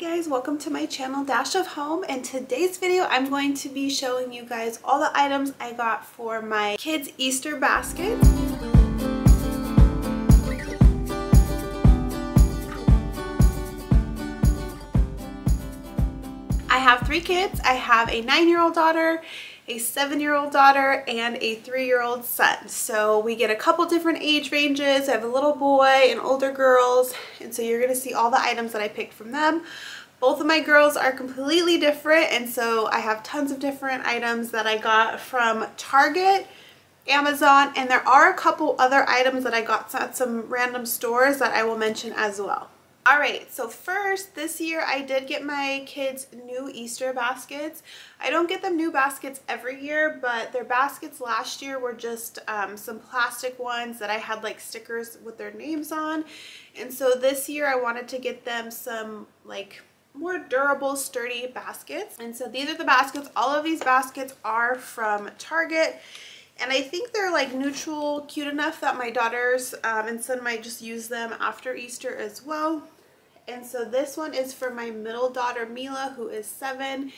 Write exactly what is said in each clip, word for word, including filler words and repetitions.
guys, welcome to my channel Dash of Home. In today's video I'm going to be showing you guys all the items I got for my kids' Easter basket. I have three kids. I have a nine-year-old daughter, a seven-year-old daughter, and a three-year-old son. So we get a couple different age ranges. I have a little boy and older girls, and so you're gonna see all the items that I picked from them. Both of my girls are completely different, and so I have tons of different items that I got from Target, Amazon, and there are a couple other items that I got at some random stores that I will mention as well. Alright, so first, this year I did get my kids new Easter baskets. I don't get them new baskets every year, but their baskets last year were just um, some plastic ones that I had like stickers with their names on. And so this year I wanted to get them some like more durable, sturdy baskets. And so these are the baskets. All of these baskets are from Target. And I think they're like neutral, cute enough that my daughters um, and son might just use them after Easter as well. And so this one is for my middle daughter, Mila, who is seven.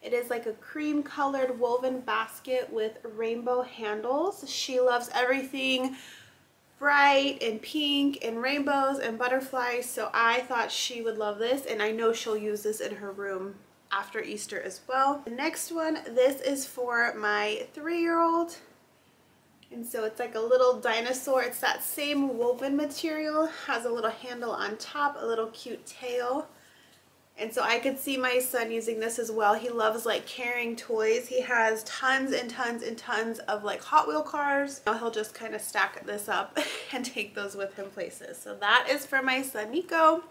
It is like a cream colored woven basket with rainbow handles. She loves everything bright and pink and rainbows and butterflies. So I thought she would love this, and I know she'll use this in her room after Easter as well. The next one, this is for my three-year-old. And so it's like a little dinosaur. It's that same woven material, has a little handle on top, a little cute tail. And so I could see my son using this as well. He loves like carrying toys. He has tons and tons and tons of like Hot Wheel cars. Now he'll just kind of stack this up and take those with him places. So that is for my son Nico,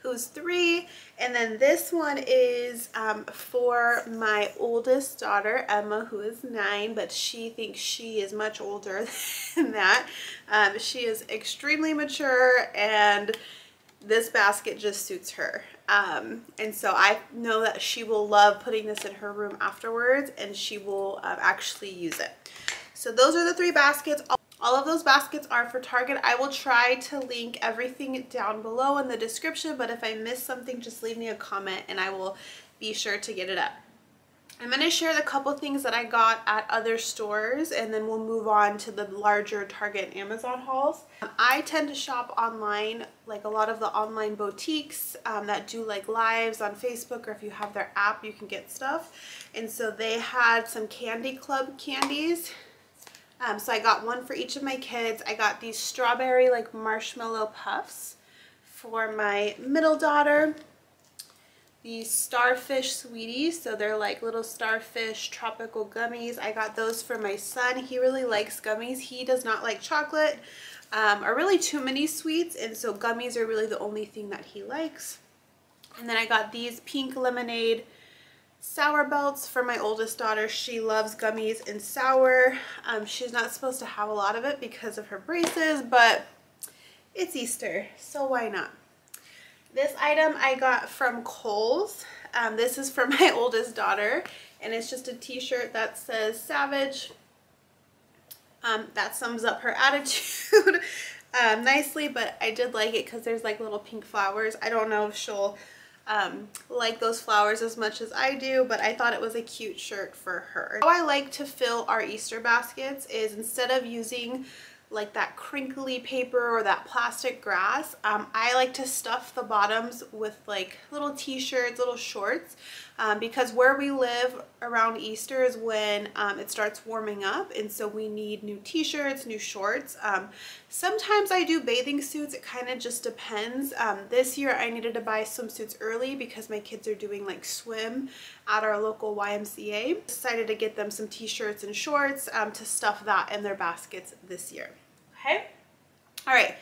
who's three. And then this one is um, for my oldest daughter, Emma, who is nine, but she thinks she is much older than that. Um, she is extremely mature, and this basket just suits her. Um, and so I know that she will love putting this in her room afterwards, and she will uh, actually use it. So those are the three baskets. All of those baskets are for Target. I will try to link everything down below in the description, but if I miss something, just leave me a comment and I will be sure to get it up. I'm going to share the couple things that I got at other stores, and then we'll move on to the larger Target and Amazon hauls. I tend to shop online, like a lot of the online boutiques um, that do like lives on Facebook, or if you have their app, you can get stuff. And so they had some Candy Club candies. Um, so I got one for each of my kids. I got these strawberry like marshmallow puffs for my middle daughter. These starfish sweeties, so they're like little starfish tropical gummies. I got those for my son. He really likes gummies. He does not like chocolate um, or really too many sweets, and so gummies are really the only thing that he likes. And then I got these pink lemonade sour belts for my oldest daughter. She loves gummies and sour. Um, she's not supposed to have a lot of it because of her braces, but it's Easter, so why not? This item I got from Kohl's. Um, this is for my oldest daughter, and it's just a t-shirt that says Savage. Um, that sums up her attitude um, nicely, but I did like it because there's like little pink flowers. I don't know if she'll Um, like those flowers as much as I do, but I thought it was a cute shirt for her. How I like to fill our Easter baskets is instead of using like that crinkly paper or that plastic grass, um, I like to stuff the bottoms with like little t-shirts, little shorts, um, because where we live around Easter is when um, it starts warming up, and so we need new t-shirts, new shorts. Um, sometimes I do bathing suits. It kind of just depends. Um, this year I needed to buy swimsuits early because my kids are doing like swim at our local Y M C A. Decided to get them some t-shirts and shorts um, to stuff that in their baskets this year. Okay. All right.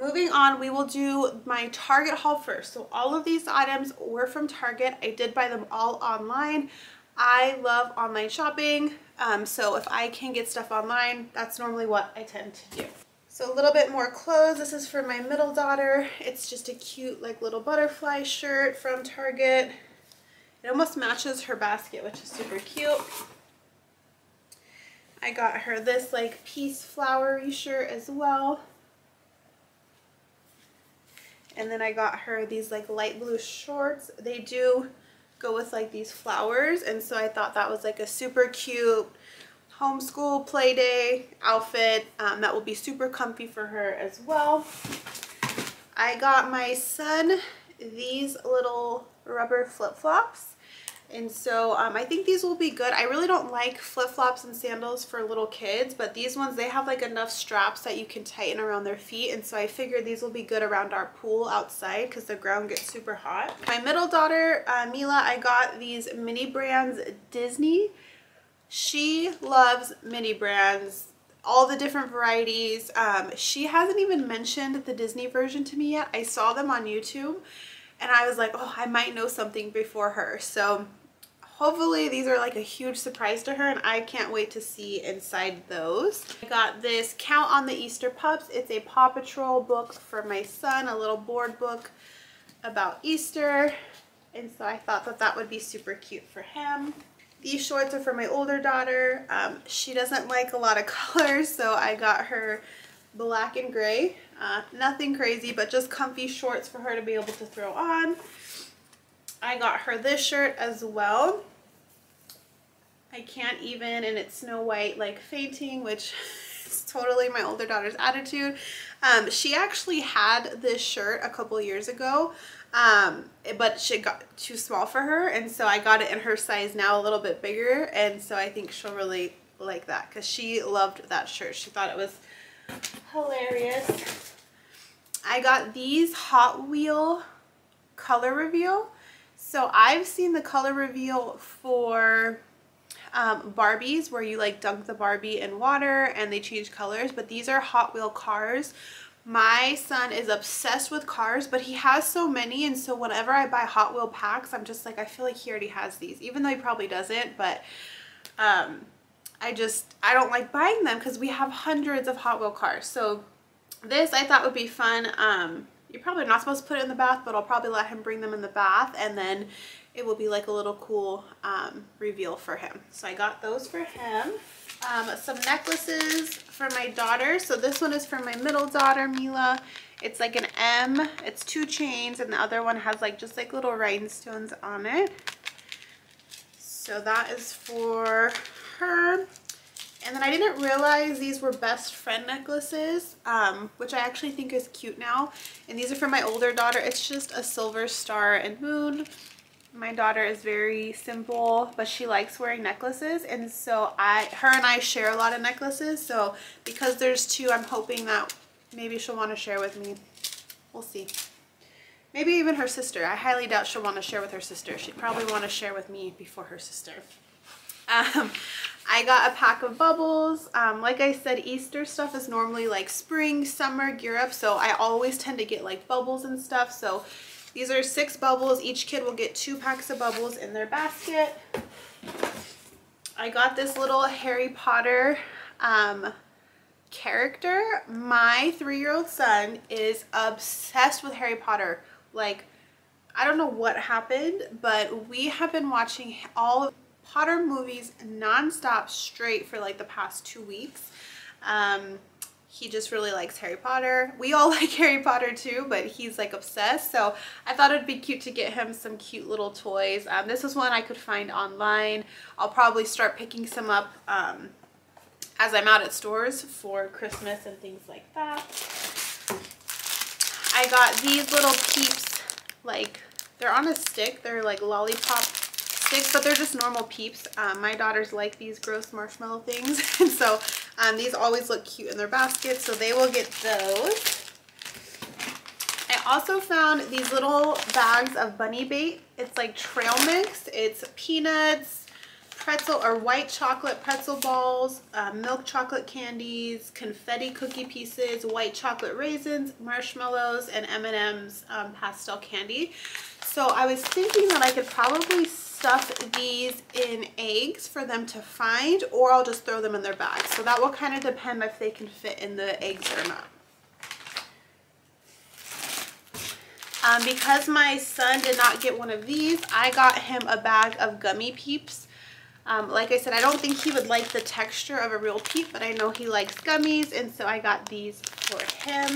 Moving on, we will do my Target haul first. So all of these items were from Target. I did buy them all online. I love online shopping. Um, so if I can get stuff online, that's normally what I tend to do. So a little bit more clothes. This is for my middle daughter. It's just a cute like little butterfly shirt from Target. It almost matches her basket, which is super cute. I got her this like peace flowery shirt as well. And then I got her these like light blue shorts. They do go with like these flowers, and so I thought that was like a super cute homeschool play day outfit um, that will be super comfy for her as well. I got my son these little rubber flip-flops, and so um, I think these will be good. I really don't like flip-flops and sandals for little kids, but these ones, they have like enough straps that you can tighten around their feet, and so I figured these will be good around our pool outside because the ground gets super hot. My middle daughter, uh, Mila, I got these mini brands Disney. She loves mini brands, all the different varieties. Um, she hasn't even mentioned the Disney version to me yet. I saw them on YouTube and I was like, oh, I might know something before her. So hopefully these are like a huge surprise to her, and I can't wait to see inside those. I got this Count on the Easter Pups. It's a Paw Patrol book for my son, a little board book about Easter. And so I thought that that would be super cute for him. These shorts are for my older daughter. Um, she doesn't like a lot of colors, so I got her black and gray. Uh, nothing crazy, but just comfy shorts for her to be able to throw on. I got her this shirt as well. I can't even, and it's Snow White like fainting, which is totally my older daughter's attitude. Um, she actually had this shirt a couple years ago. Um, but she got too small for her, and so I got it in her size now, a little bit bigger, and so I think she'll really like that because she loved that shirt. She thought it was hilarious. I got these Hot Wheel color reveal. So I've seen the color reveal for um, Barbies, where you like dunk the Barbie in water and they change colors, but these are Hot Wheel cars. My son is obsessed with cars, but he has so many, and so whenever I buy Hot Wheel packs, I'm just like, I feel like he already has these, even though he probably doesn't, but um, I just, I don't like buying them because we have hundreds of Hot Wheel cars. So this I thought would be fun. Um, you're probably not supposed to put it in the bath, but I'll probably let him bring them in the bath, and then it will be like a little cool um, reveal for him. So I got those for him. Um, some necklaces for my daughter. So this one is for my middle daughter, Mila. It's like an M. It's two chains, and the other one has like just like little rhinestones on it. So that is for her. And then I didn't realize these were best friend necklaces, um, which I actually think is cute now. And these are for my older daughter. It's just a silver star and moon. My daughter is very simple, but she likes wearing necklaces, and so I, her and I share a lot of necklaces, so because there's two, I'm hoping that maybe she'll want to share with me. We'll see. Maybe even her sister. I highly doubt she'll want to share with her sister. She'd probably want to share with me before her sister. Um, I got a pack of bubbles. Um, like I said, Easter stuff is normally like spring, summer gear up, so I always tend to get like bubbles and stuff, so these are six bubbles. Each kid will get two packs of bubbles in their basket. I got this little Harry Potter um, character. My three-year-old son is obsessed with Harry Potter. Like, I don't know what happened, but we have been watching all of Potter movies nonstop straight for like the past two weeks. Um, He just really likes Harry Potter. We all like Harry Potter too, but he's like obsessed. So I thought it'd be cute to get him some cute little toys. Um, this is one I could find online. I'll probably start picking some up um, as I'm out at stores for Christmas and things like that. I got these little Peeps, like they're on a stick. They're like lollipop sticks, but they're just normal Peeps. Um, my daughters like these gross marshmallow things. And so Um, these always look cute in their basket, so they will get those. I also found these little bags of bunny bait. It's like trail mix. It's peanuts, pretzel or white chocolate pretzel balls, uh, milk chocolate candies, confetti cookie pieces, white chocolate raisins, marshmallows, and M and M's um, pastel candy. So I was thinking that I could probably stuff these in eggs for them to find, or I'll just throw them in their bag. So that will kind of depend if they can fit in the eggs or not. Um, because my son did not get one of these, I got him a bag of gummy Peeps. Um, like I said, I don't think he would like the texture of a real Peep, but I know he likes gummies, and so I got these for him.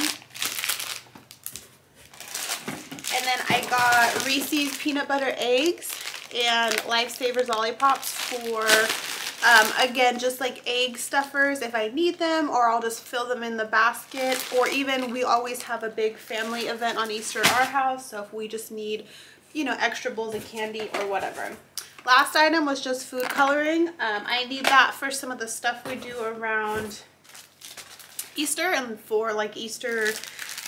And then I got Reese's peanut butter eggs and Lifesavers lollipops for, um, again, just like egg stuffers if I need them, or I'll just fill them in the basket. Or even, we always have a big family event on Easter at our house, so if we just need, you know, extra bowls of candy or whatever. Last item was just food coloring. Um, I need that for some of the stuff we do around Easter and for like Easter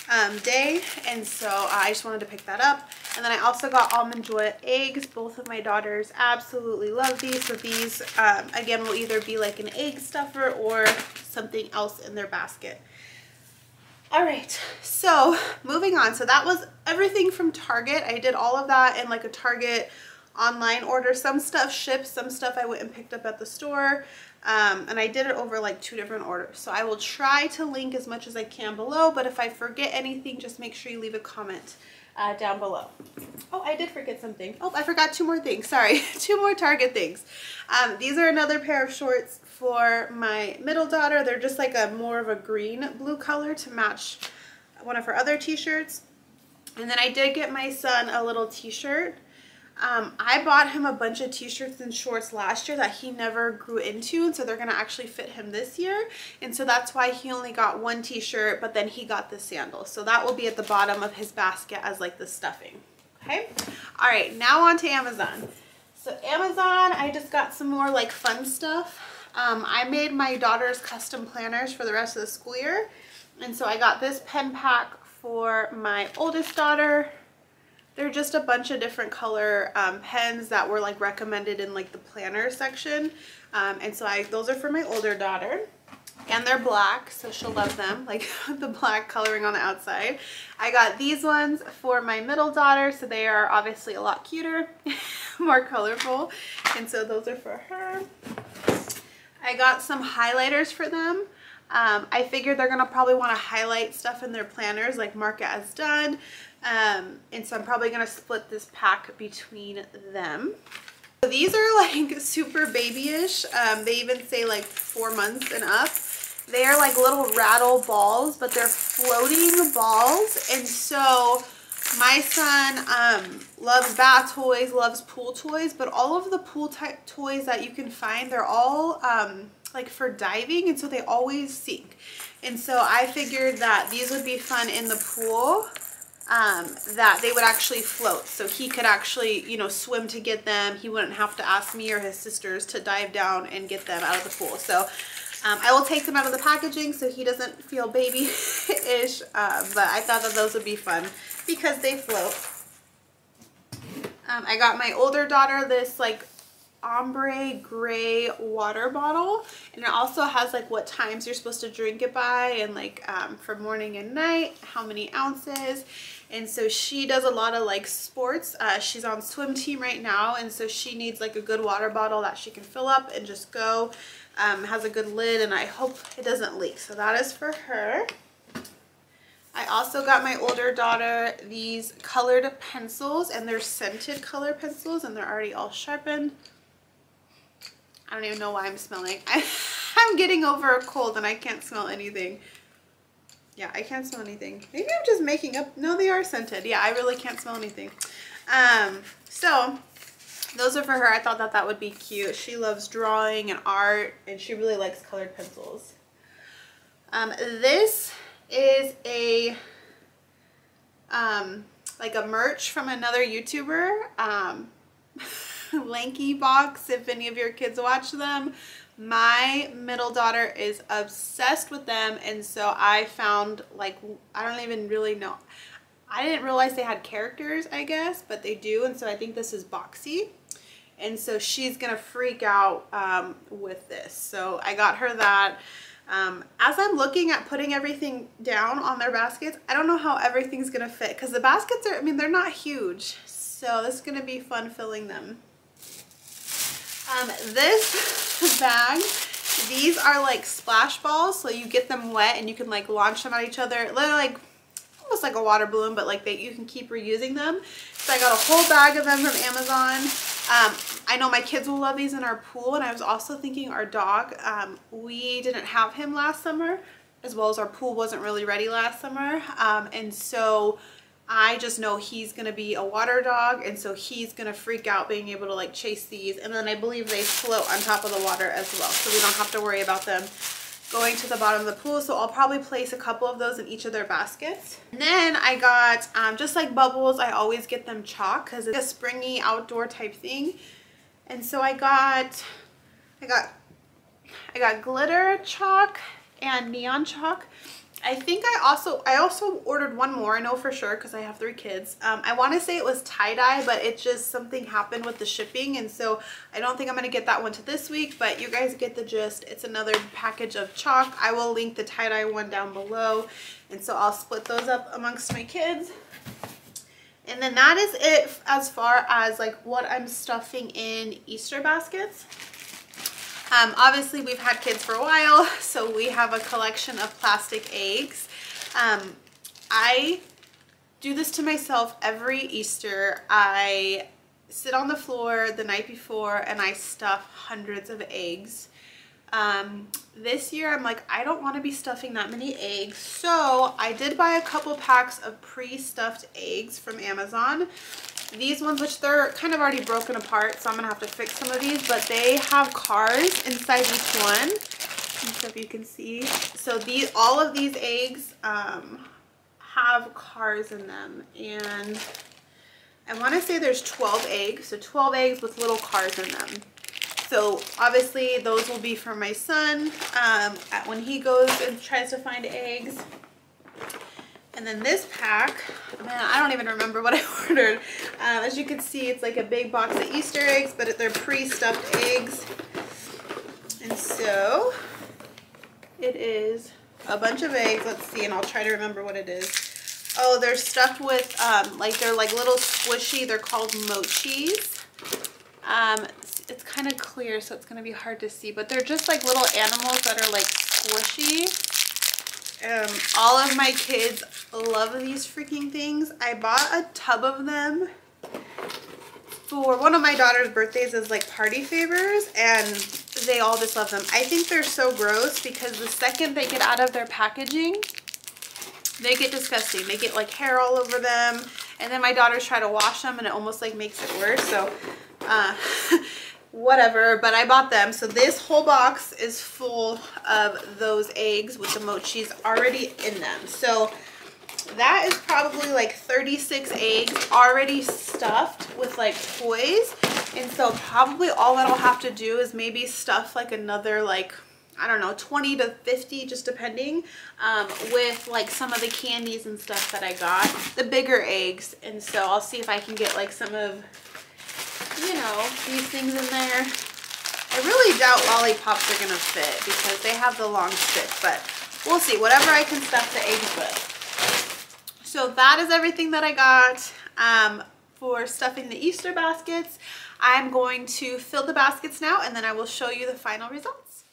um, day. And so uh, I just wanted to pick that up. And then I also got Almond Joy eggs. Both of my daughters absolutely love these. So these, um, again, will either be like an egg stuffer or something else in their basket. All right, so moving on. So that was everything from Target. I did all of that in like a Target online order. Some stuff shipped, some stuff I went and picked up at the store, um, and I did it over like two different orders. So I will try to link as much as I can below, but if I forget anything, just make sure you leave a comment uh, down below. Oh, I did forget something. Oh, I forgot two more things, sorry. Two more Target things. Um, these are another pair of shorts for my middle daughter. They're just like a more of a green blue color to match one of her other t-shirts. And then I did get my son a little t-shirt. Um, I bought him a bunch of t-shirts and shorts last year that he never grew into, and so they're going to actually fit him this year, and so that's why he only got one t-shirt, but then he got the sandal. So that will be at the bottom of his basket as like the stuffing. Okay? All right, now on to Amazon. So Amazon, I just got some more like fun stuff. Um, I made my daughter's custom planners for the rest of the school year, and so I got this pen pack for my oldest daughter. They're just a bunch of different color um, pens that were like recommended in like the planner section. Um, and so I, those are for my older daughter, and they're black, so she'll love them, like the black coloring on the outside. I got these ones for my middle daughter, so they are obviously a lot cuter, more colorful. And so those are for her. I got some highlighters for them. Um, I figured they're gonna probably wanna highlight stuff in their planners, like mark it as done. Um, and so I'm probably gonna split this pack between them. So these are like super babyish. Um, they even say like four months and up. They are like little rattle balls, but they're floating balls. And so my son um, loves bath toys, loves pool toys, but all of the pool type toys that you can find, they're all um, like for diving, and so they always sink. And so I figured that these would be fun in the pool. Um, that they would actually float, so he could actually, you know, swim to get them. He wouldn't have to ask me or his sisters to dive down and get them out of the pool. So um, I will take them out of the packaging so he doesn't feel babyish, uh, but I thought that those would be fun because they float. Um, I got my older daughter this like ombre gray water bottle, and it also has like what times you're supposed to drink it by, and like um, for morning and night, how many ounces. And so she does a lot of like sports. Uh, she's on swim team right now, and so she needs like a good water bottle that she can fill up and just go. Um, has a good lid, and I hope it doesn't leak, so that is for her. I also got my older daughter these colored pencils, and they're scented color pencils, and they're already all sharpened. I don't even know why I'm smelling. I, I'm getting over a cold and I can't smell anything. Yeah, I can't smell anything. Maybe I'm just making up. No, they are scented. Yeah, I really can't smell anything. Um, so those are for her. I thought that that would be cute. She loves drawing and art, and she really likes colored pencils. Um, this is a, um, like a merch from another YouTuber. Um, Lanky Box, if any of your kids watch them. My middle daughter is obsessed with them, and so I found like, I don't even really know, I didn't realize they had characters, I guess, but they do. And so I think this is boxy, and so she's gonna freak out um, with this, so I got her that. Um, as I'm looking at putting everything down on their baskets, I don't know how everything's gonna fit, because the baskets are, I mean, they're not huge, so this is gonna be fun filling them. Um, this bag, these are like splash balls, so you get them wet and you can like launch them at each other. They're like almost like a water balloon, but like they, you can keep reusing them. So I got a whole bag of them from Amazon. Um, I know my kids will love these in our pool, and I was also thinking our dog, um, we didn't have him last summer, as well as our pool wasn't really ready last summer, um, and so I just know he's gonna be a water dog, and so he's gonna freak out being able to like chase these. And then I believe they float on top of the water as well, so we don't have to worry about them going to the bottom of the pool. So I'll probably place a couple of those in each of their baskets. And then I got, um, just like Bubbles, I always get them chalk because it's a springy outdoor type thing. And so I got, I got, I got glitter chalk and neon chalk. I think I also, I also ordered one more, I know for sure because I have three kids. Um, I want to say it was tie-dye, but it just, something happened with the shipping, and so I don't think I'm going to get that one to this week, but you guys get the gist. It's another package of chalk. I will link the tie-dye one down below, and so I'll split those up amongst my kids. And then that is it as far as like what I'm stuffing in Easter baskets. Um, obviously we've had kids for a while, so we have a collection of plastic eggs. Um, I do this to myself every Easter. I sit on the floor the night before and I stuff hundreds of eggs. Um, this year I'm like, I don't want to be stuffing that many eggs, so I did buy a couple packs of pre-stuffed eggs from Amazon. These ones, which they're kind of already broken apart, so I'm gonna have to fix some of these, but they have cars inside each one. I don't know if you can see. So these, all of these eggs um, have cars in them, and I want to say there's twelve eggs, so twelve eggs with little cars in them. So obviously those will be for my son um, when he goes and tries to find eggs. And then this pack, man, I don't even remember what I ordered. Um, as you can see, it's like a big box of Easter eggs, but they're pre-stuffed eggs. And so it is a bunch of eggs. Let's see, and I'll try to remember what it is. Oh, they're stuffed with, um, like they're like little squishy, they're called mochis. Um, it's, it's kind of clear, so it's gonna be hard to see, but they're just like little animals that are like squishy. Um, all of my kids love these freaking things. I bought a tub of them for one of my daughter's birthdays as like party favors, and they all just love them. I think they're so gross because the second they get out of their packaging, they get disgusting. They get like hair all over them, and then my daughters try to wash them and it almost like makes it worse. So uh, whatever, but I bought them. So this whole box is full of those eggs with the mochis already in them. So that is probably like thirty-six eggs already stuffed with like toys. And so probably all that I'll have to do is maybe stuff like another like, I don't know, twenty to fifty, just depending, um, with like some of the candies and stuff that I got, the bigger eggs. And so I'll see if I can get like some of, you know, these things in there. I really doubt lollipops are gonna fit because they have the long stick, but we'll see, whatever I can stuff the eggs with. So that is everything that I got um, for stuffing the Easter baskets. I'm going to fill the baskets now, and then I will show you the final results.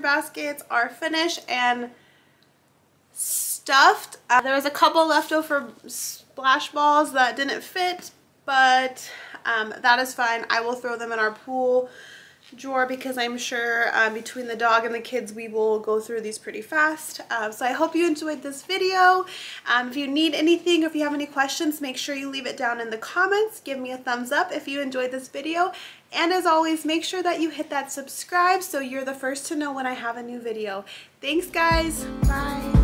Baskets are finished and stuffed. Uh, there was a couple leftover splash balls that didn't fit, but um, that is fine. I will throw them in our pool drawer because I'm sure um, between the dog and the kids we will go through these pretty fast. Um, so I hope you enjoyed this video. Um, if you need anything or if you have any questions, make sure you leave it down in the comments. Give me a thumbs up if you enjoyed this video. And as always, make sure that you hit that subscribe so you're the first to know when I have a new video. Thanks guys, bye.